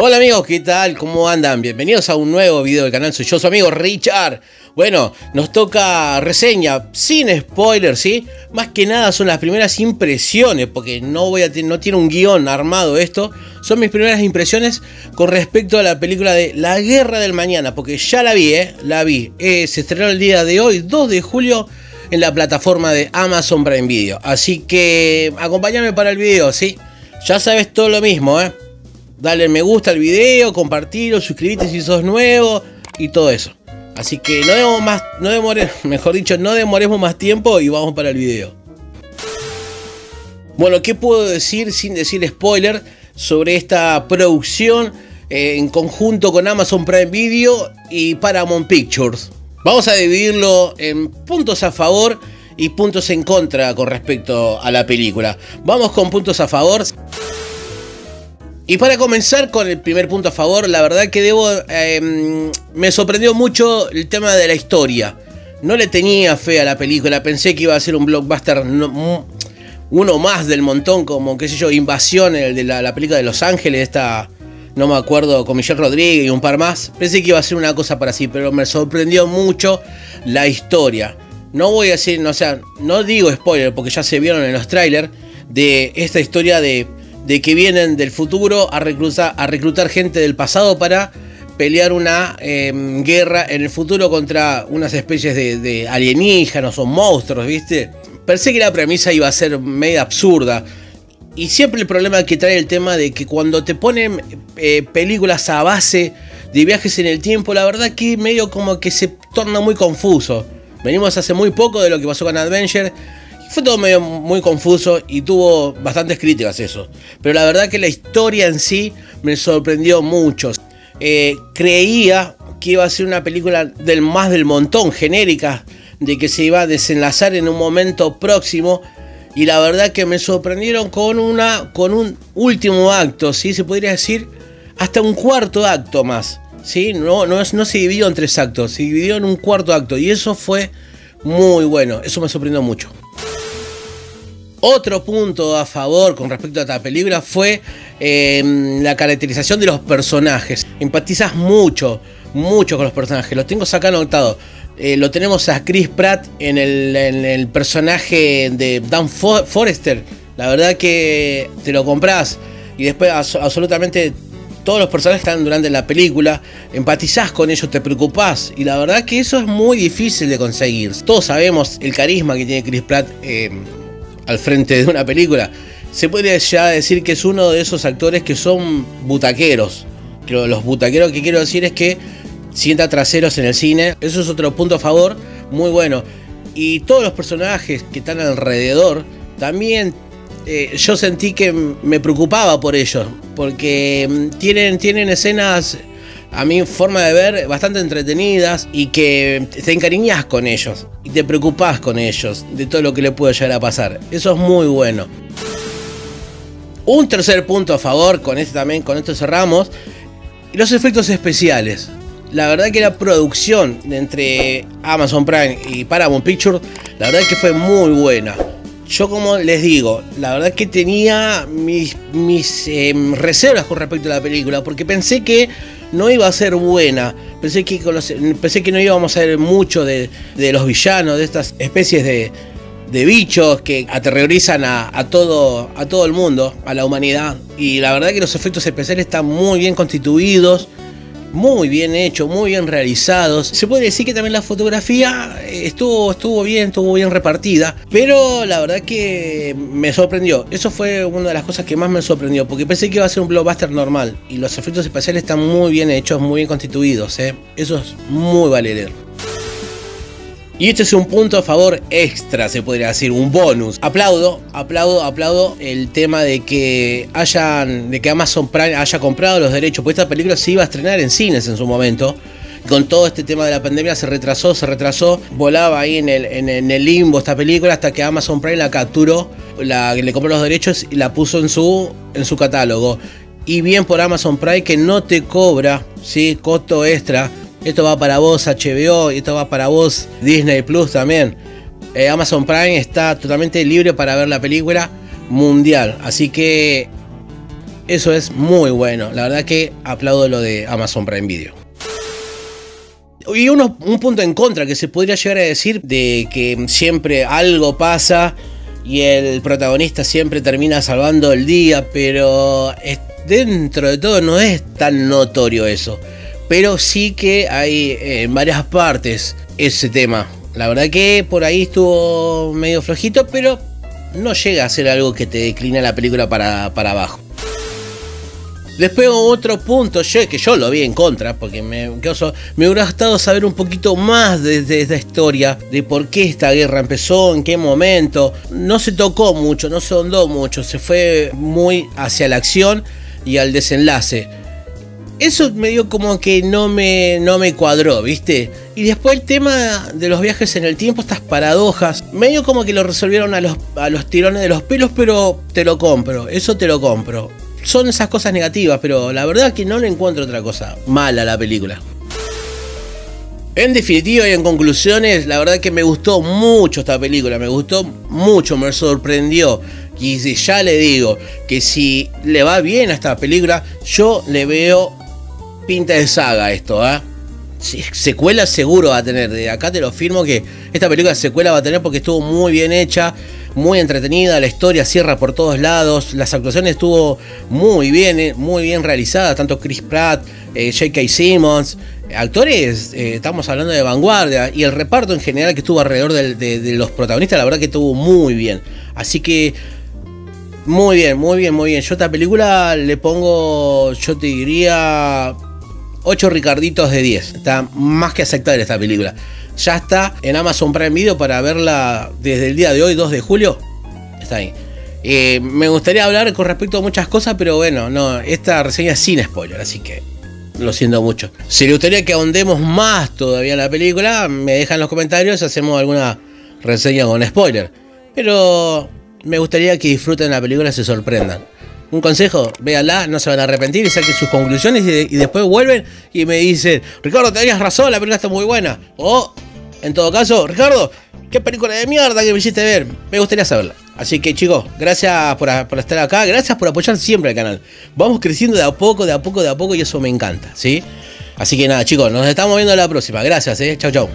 Hola amigos, ¿qué tal? ¿Cómo andan? Bienvenidos a un nuevo video del canal, soy yo, su amigo Richard. Bueno, nos toca reseña, sin spoilers, ¿sí? Más que nada son las primeras impresiones, porque no tiene un guión armado esto. Son mis primeras impresiones con respecto a la película de La Guerra del Mañana, porque ya la vi, se estrenó el día de hoy, 2 de julio, en la plataforma de Amazon Prime Video. Así que acompáñame para el video, ¿sí? Ya sabes todo lo mismo, ¿eh? Dale me gusta al video, compartirlo, suscribite si sos nuevo y todo eso. Así que no demoremos más tiempo y vamos para el video. Bueno, ¿qué puedo decir sin decir spoiler sobre esta producción en conjunto con Amazon Prime Video y Paramount Pictures? Vamos a dividirlo en puntos a favor y puntos en contra con respecto a la película. Vamos con puntos a favor. Y para comenzar con el primer punto a favor, la verdad que me sorprendió mucho el tema de la historia. No le tenía fe a la película, pensé que iba a ser un blockbuster, uno más del montón, como qué sé yo, Invasión, el de la película de Los Ángeles, esta, no me acuerdo, con Michelle Rodríguez y un par más. Pensé que iba a ser una cosa para sí, pero me sorprendió mucho la historia. No voy a decir, no digo spoiler porque ya se vieron en los trailers de esta historia de que vienen del futuro a reclutar gente del pasado para pelear una guerra en el futuro contra unas especies de alienígenas o monstruos, ¿viste? Pensé que la premisa iba a ser medio absurda. Y siempre el problema que trae el tema de que cuando te ponen películas a base de viajes en el tiempo, la verdad que medio como que se torna muy confuso. Venimos hace muy poco de lo que pasó con Adventure. Fue todo medio muy confuso y tuvo bastantes críticas eso. Pero la verdad que la historia en sí me sorprendió mucho. Creía que iba a ser una película más del montón, genérica, de que se iba a desenlazar en un momento próximo. Y la verdad que me sorprendieron con un último acto, ¿sí? Se podría decir hasta un cuarto acto más, ¿sí? No se dividió en tres actos, se dividió en un cuarto acto. Y eso fue muy bueno, eso me sorprendió mucho. Otro punto a favor con respecto a esta película fue la caracterización de los personajes. Empatizas mucho con los personajes. Los tengo acá anotado. Lo tenemos a Chris Pratt en el personaje de Dan Forrester. La verdad que te lo compras. Y después absolutamente todos los personajes que están durante la película. Empatizás con ellos, te preocupás. Y la verdad que eso es muy difícil de conseguir. Todos sabemos el carisma que tiene Chris Pratt al frente de una película. Se podría ya decir que es uno de esos actores que son butaqueros. Los butaqueros, que quiero decir es que sienta traseros en el cine. Eso es otro punto a favor, muy bueno. Y todos los personajes que están alrededor, también yo sentí que me preocupaba por ellos, porque tienen escenas, a mi forma de ver, bastante entretenidas y que te encariñas con ellos y te preocupás con ellos de todo lo que le puede llegar a pasar. Eso es muy bueno. Un tercer punto a favor, con esto cerramos, los efectos especiales. La verdad que la producción entre Amazon Prime y Paramount Pictures, la verdad que fue muy buena. Yo, como les digo, la verdad que tenía mis reservas con respecto a la película, porque pensé que no iba a ser buena, pensé que no íbamos a ver mucho de los villanos, de estas especies de bichos que aterrorizan a todo el mundo, a la humanidad. Y la verdad que los efectos especiales están muy bien constituidos, muy bien hechos, muy bien realizados. Se puede decir que también la fotografía estuvo bien repartida, pero la verdad que me sorprendió. Eso fue una de las cosas que más me sorprendió, porque pensé que iba a ser un blockbuster normal y los efectos especiales están muy bien hechos, muy bien constituidos, ¿eh? Eso es muy valedero. Y este es un punto a favor extra, se podría decir, un bonus. Aplaudo el tema de que Amazon Prime haya comprado los derechos, porque esta película se iba a estrenar en cines en su momento. Con todo este tema de la pandemia se retrasó, volaba ahí en el limbo esta película hasta que Amazon Prime la capturó, le compró los derechos y la puso en su catálogo. Y bien por Amazon Prime, que no te cobra, ¿sí?, costo extra. Esto va para vos HBO y esto va para vos Disney Plus también. Amazon Prime está totalmente libre para ver la película mundial. Así que Eso es muy bueno. La verdad que aplaudo lo de Amazon Prime Video. Y un punto en contra que se podría llegar a decir, de que siempre algo pasa y el protagonista siempre termina salvando el día, pero dentro de todo no es tan notorio eso. Pero sí que hay en varias partes ese tema. La verdad que por ahí estuvo medio flojito, pero no llega a ser algo que te declina la película para abajo. Después otro punto que yo lo vi en contra, porque me hubiera gustado saber un poquito más de esta historia, de por qué esta guerra empezó, en qué momento. No se tocó mucho, no se ahondó mucho, se fue muy hacia la acción y al desenlace. Eso me dio como que no me cuadró, ¿viste? Y después el tema de los viajes en el tiempo, estas paradojas, medio como que lo resolvieron a los tirones de los pelos, pero te lo compro, eso te lo compro. Son esas cosas negativas, pero la verdad que no le encuentro otra cosa mala a la película. En definitiva y en conclusiones, la verdad que me gustó mucho esta película, me gustó mucho, me sorprendió. Y ya le digo que si le va bien a esta película, yo le veo pinta de saga esto, ¿eh? Secuela seguro va a tener, de acá te lo firmo que esta película secuela va a tener, porque estuvo muy bien hecha, muy entretenida, la historia cierra por todos lados, las actuaciones estuvo muy bien realizadas, tanto Chris Pratt, J.K. Simmons, actores, estamos hablando de vanguardia, y el reparto en general que estuvo alrededor de los protagonistas, la verdad que estuvo muy bien, así que muy bien, yo a esta película le pongo, yo te diría 8 ricarditos de 10, está más que aceptable esta película. Ya está en Amazon Prime Video para verla desde el día de hoy, 2 de julio, está ahí. Me gustaría hablar con respecto a muchas cosas, pero bueno, no, esta reseña es sin spoiler, así que lo siento mucho. Si le gustaría que ahondemos más todavía en la película, me dejan en los comentarios, hacemos alguna reseña con spoiler. Pero me gustaría que disfruten la película, se sorprendan. Un consejo, véanla, no se van a arrepentir y saquen sus conclusiones y después vuelven y me dicen, Ricardo, tenías razón, la película está muy buena. O, en todo caso, Ricardo, qué película de mierda que me hiciste ver, me gustaría saberla. Así que chicos, gracias por estar acá, gracias por apoyar siempre al canal. Vamos creciendo de a poco y eso me encanta, ¿sí? Así que nada chicos, nos estamos viendo la próxima, gracias, chau.